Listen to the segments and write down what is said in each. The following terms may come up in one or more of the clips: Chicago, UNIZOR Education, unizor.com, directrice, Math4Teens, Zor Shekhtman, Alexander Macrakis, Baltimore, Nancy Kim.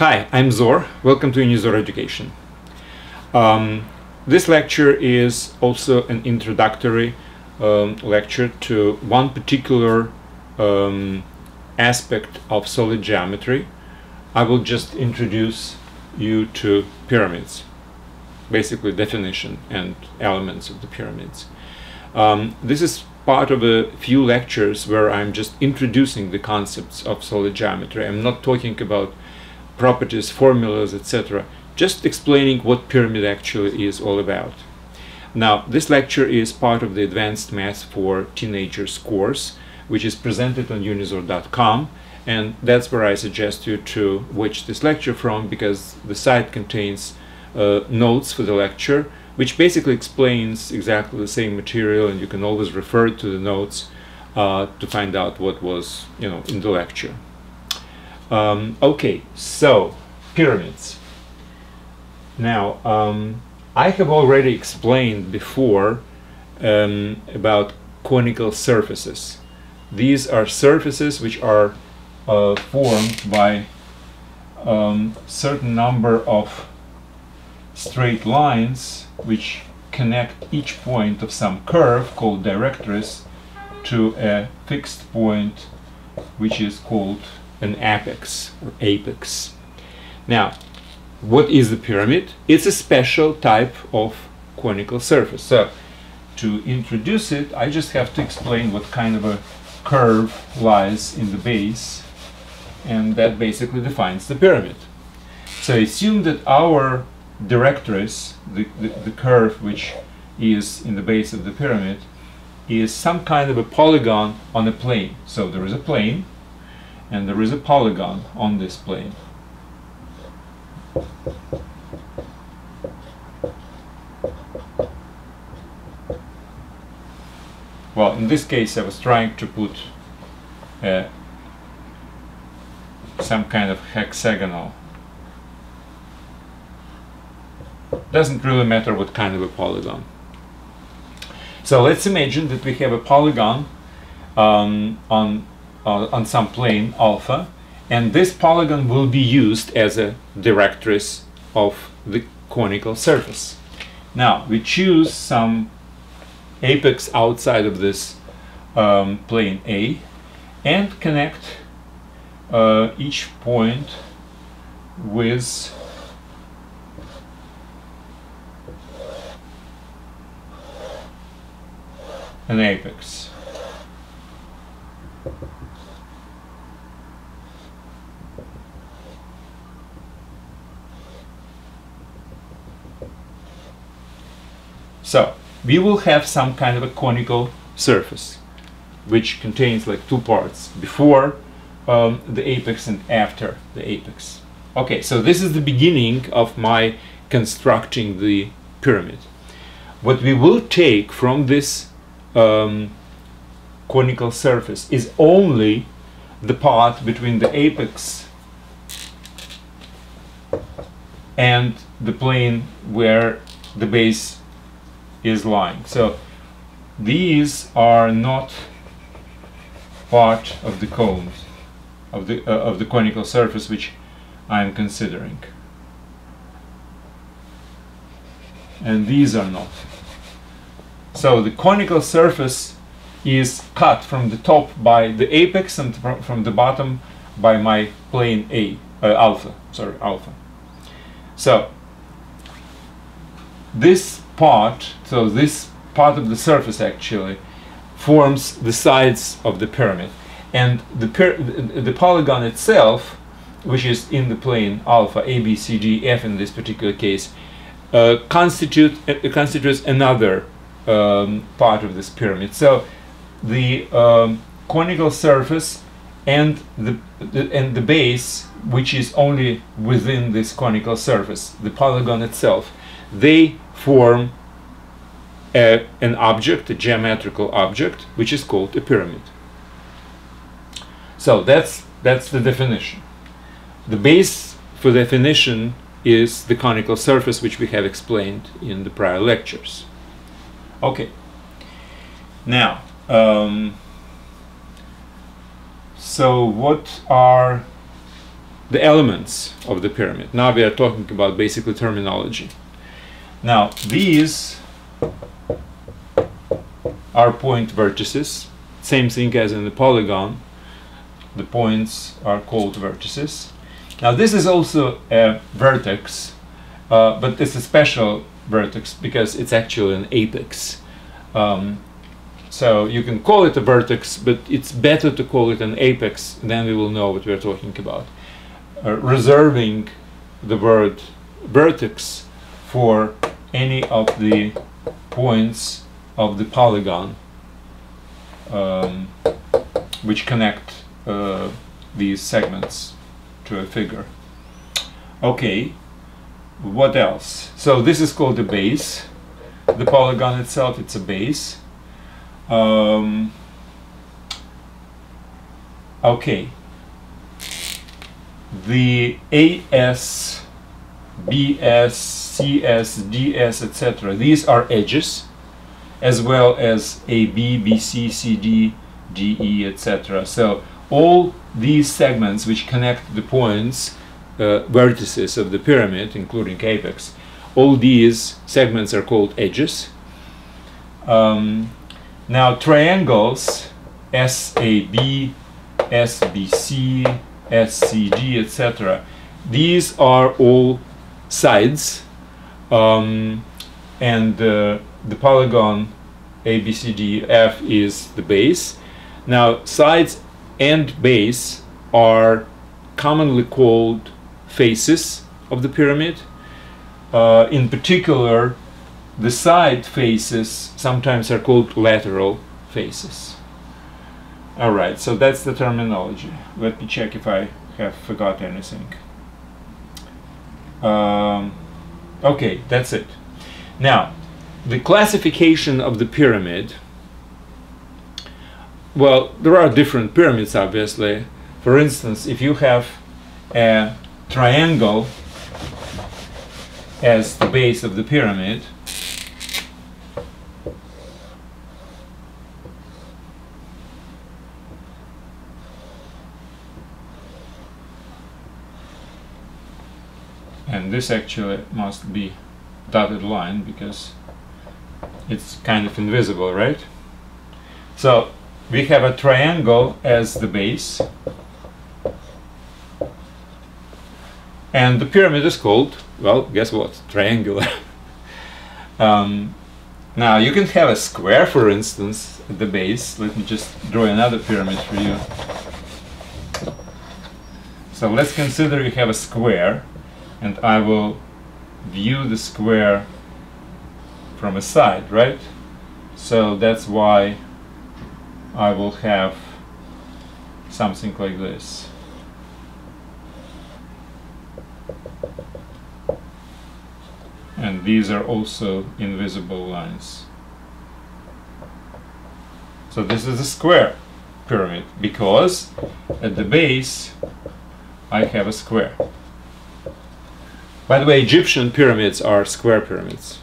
Hi, I'm Zor. Welcome to UNIZOR Education. This lecture is also an introductory lecture to one particular aspect of solid geometry. I will just introduce you to pyramids, basically definition and elements of the pyramids. This is part of a few lectures where I'm just introducing the concepts of solid geometry. I'm not talking about properties, formulas, etc. Just explaining what pyramid actually is all about. Now, this lecture is part of the Advanced Math for Teenagers course, which is presented on unizor.com, and that's where I suggest you to watch this lecture from, because the site contains notes for the lecture, which basically explains exactly the same material, and you can always refer to the notes to find out what was, you know, in the lecture. Okay, so pyramids. Now, I have already explained before about conical surfaces. These are surfaces which are formed by a certain number of straight lines which connect each point of some curve called directrice to a fixed point which is called an apex or apex. Now, what is the pyramid? It's a special type of conical surface. So, to introduce it, I just have to explain what kind of a curve lies in the base, and that basically defines the pyramid. So, assume that our directrice, the curve which is in the base of the pyramid, is some kind of a polygon on a plane. So, there is a plane, and there is a polygon on this plane. Well, in this case I was trying to put some kind of hexagonal. Doesn't really matter what kind of a polygon. So let's imagine that we have a polygon on some plane alpha, and this polygon will be used as a directrice of the conical surface. Now we choose some apex outside of this plane A and connect each point with an apex. So, we will have some kind of a conical surface, which contains like two parts, before the apex and after the apex. Okay, so this is the beginning of my constructing the pyramid. What we will take from this conical surface is only the part between the apex and the plane where the base is lying. So these are not part of the cone of the conical surface which I am considering, and these are not. So the conical surface is cut from the top by the apex and from the bottom by my plane A, alpha. So this part, so this part of the surface actually forms the sides of the pyramid, and the polygon itself, which is in the plane alpha, A, B, C, D, F in this particular case, constitutes another part of this pyramid. So the conical surface and the base, which is only within this conical surface, the polygon itself, they form an object, a geometrical object, which is called a pyramid. So that's the definition. The base for definition is the conical surface, which we have explained in the prior lectures. Okay. Now, so what are the elements of the pyramid. Now we are talking about basically terminology. Now these are point vertices, same thing as in the polygon, the points are called vertices. Now this is also a vertex, but it's a special vertex because it's actually an apex. So you can call it a vertex, but it's better to call it an apex, then we will know what we're talking about. Reserving the word vertex for any of the points of the polygon which connect these segments to a figure. Okay, what else? So this is called a base. The polygon itself, it's a base. Okay, the AS, BS, CS, DS, etc. These are edges, as well as AB, BC, CD, DE, etc. So all these segments which connect the points, vertices of the pyramid, including apex, all these segments are called edges. Now triangles, SAB, SBC, SCD, etc. These are all sides, and the polygon ABCDF is the base. Now sides and base are commonly called faces of the pyramid. In particular, the side faces sometimes are called lateral faces. All right, so that's the terminology. Let me check if I have forgot anything. Okay, that's it. Now, the classification of the pyramid. Well, there are different pyramids, obviously. For instance, if you have a triangle as the base of the pyramid, and this actually must be dotted line because it's kind of invisible, right? So we have a triangle as the base, and the pyramid is called, well, guess what? Triangular. Now you can have a square, for instance, at the base. Let me just draw another pyramid for you. So let's consider you have a square, and I will view the square from a side, right? So that's why I will have something like this. And these are also invisible lines. So this is a square pyramid because at the base I have a square. By the way, Egyptian pyramids are square pyramids.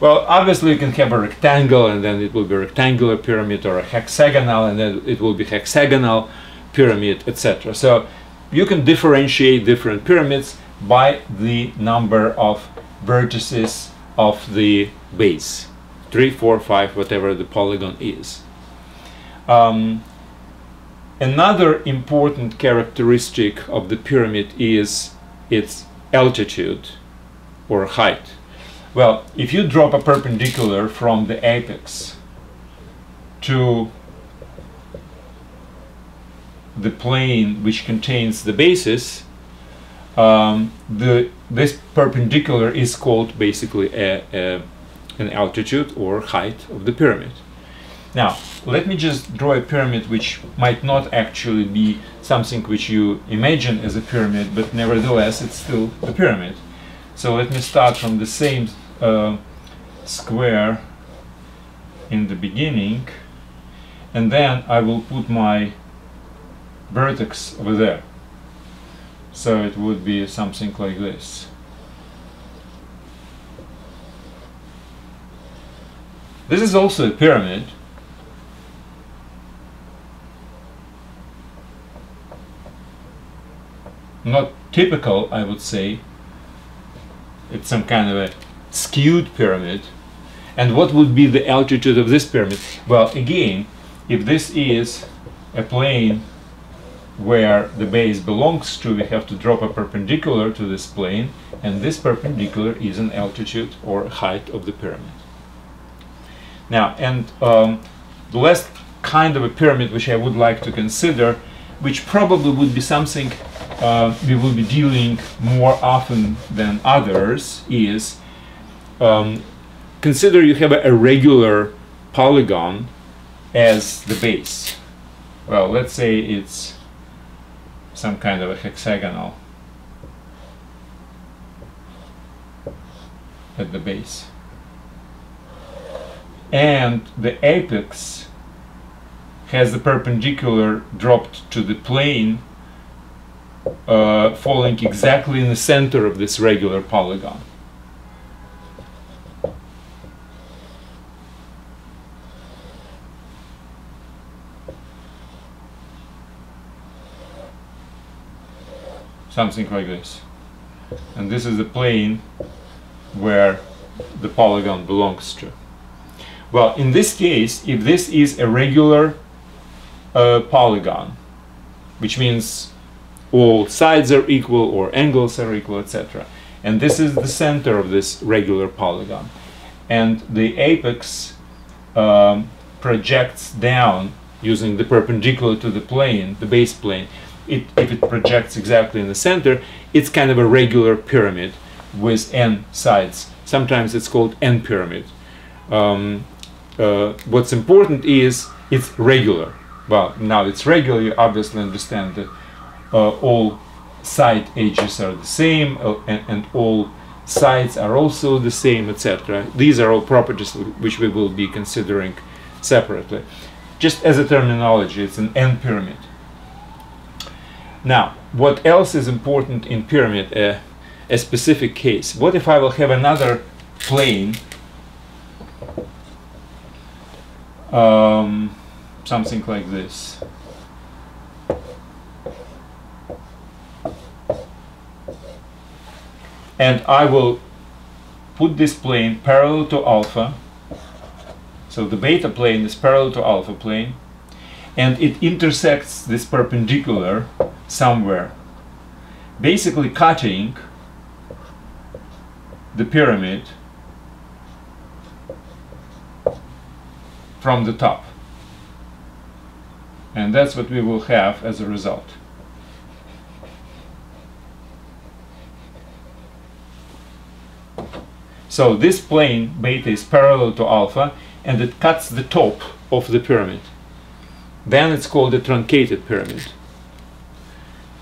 Well, obviously you can have a rectangle and then it will be rectangular pyramid, or a hexagonal and then it will be hexagonal pyramid, etc. So you can differentiate different pyramids by the number of vertices of the base. 3, 4, 5, whatever the polygon is. Another important characteristic of the pyramid is its altitude or height. Well, if you drop a perpendicular from the apex to the plane which contains the bases, this perpendicular is called basically an altitude or height of the pyramid. Now, let me just draw a pyramid which might not actually be something which you imagine as a pyramid, but nevertheless it's still a pyramid. So let me start from the same square in the beginning, and then I will put my vertex over there. So it would be something like this. This is also a pyramid. not typical, I would say. It's some kind of a skewed pyramid. And what would be the altitude of this pyramid? Well, again, if this is a plane where the base belongs to, we have to drop a perpendicular to this plane, and this perpendicular is an altitude or height of the pyramid. Now, and the last kind of a pyramid which I would like to consider, which probably would be something we will be dealing more often than others, is consider you have a regular polygon as the base. Well, let's say it's some kind of a hexagonal at the base, and the apex has the perpendicular dropped to the plane, falling exactly in the center of this regular polygon. Something like this. And this is the plane where the polygon belongs to. Well, in this case, if this is a regular polygon, which means all sides are equal or angles are equal, etc. And this is the center of this regular polygon. And the apex projects down using the perpendicular to the plane, the base plane. If it projects exactly in the center, it's kind of a regular pyramid with n sides. Sometimes it's called n pyramid. What's important is it's regular. Well, now it's regular, you obviously understand that all side edges are the same, and all sides are also the same, etc. These are all properties which we will be considering separately. Just as a terminology, it's an n pyramid. Now, what else is important in pyramid? A specific case. What if I will have another plane, something like this? And I will put this plane parallel to alpha. So the beta plane is parallel to alpha plane, and it intersects this perpendicular somewhere, basically cutting the pyramid from the top. And that's what we will have as a result. So this plane, beta, is parallel to alpha, and it cuts the top of the pyramid. Then it's called a truncated pyramid.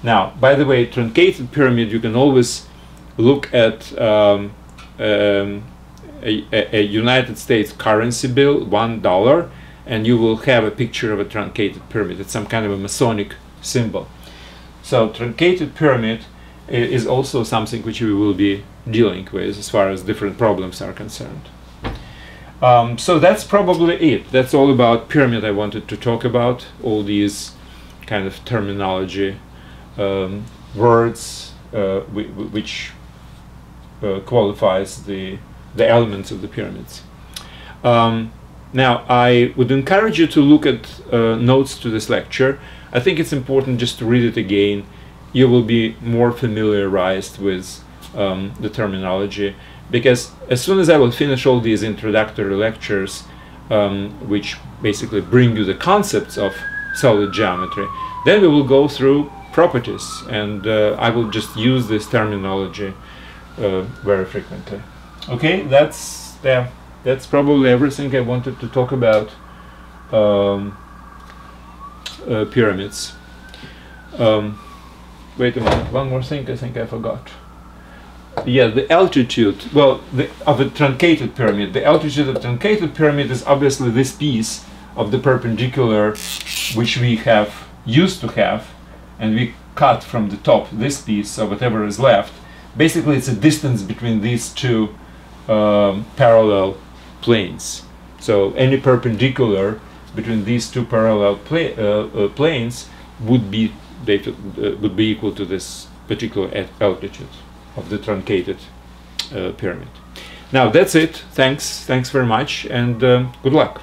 Now, by the way, truncated pyramid, you can always look at a United States currency bill, $1, and you will have a picture of a truncated pyramid. It's some kind of a Masonic symbol. So truncated pyramid is also something which we will be dealing with as far as different problems are concerned. So that's probably it. That's all about pyramid I wanted to talk about, all these kind of terminology. Words which qualifies the elements of the pyramids. Now, I would encourage you to look at notes to this lecture. I think it's important just to read it again. You will be more familiarized with the terminology, because as soon as I will finish all these introductory lectures, which basically bring you the concepts of solid geometry, then we will go through properties, and I will just use this terminology very frequently. Okay, that's probably everything I wanted to talk about pyramids. Wait a moment, one more thing I think I forgot. Yeah, the altitude, well, of a truncated pyramid. The altitude of a truncated pyramid is obviously this piece of the perpendicular which we have used to have, and we cut from the top this piece, so whatever is left. Basically, it's a distance between these two parallel planes. So any perpendicular between these two parallel planes would be equal to this particular altitude of the truncated pyramid. Now that's it. Thanks very much, and good luck.